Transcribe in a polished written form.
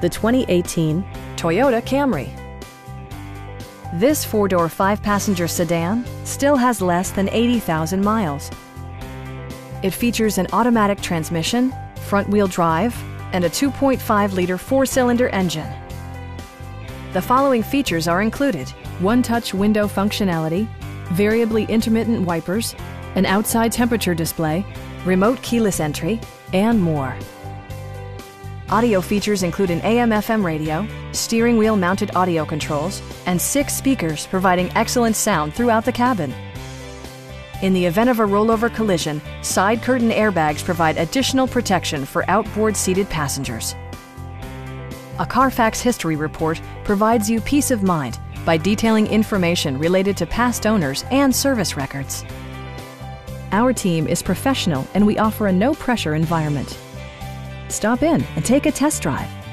the 2018 Toyota Camry. This four-door, five-passenger sedan still has less than 80,000 miles. It features an automatic transmission, front-wheel drive, and a 2.5-liter four-cylinder engine. The following features are included: one-touch window functionality, variably intermittent wipers, an outside temperature display, remote keyless entry, and more. Audio features include an AM/FM radio, steering wheel mounted audio controls, and 6 speakers providing excellent sound throughout the cabin. In the event of a rollover collision, side curtain airbags provide additional protection for outboard seated passengers. A Carfax history report provides you peace of mind by detailing information related to past owners and service records. Our team is professional and we offer a no-pressure environment. Stop in and take a test drive.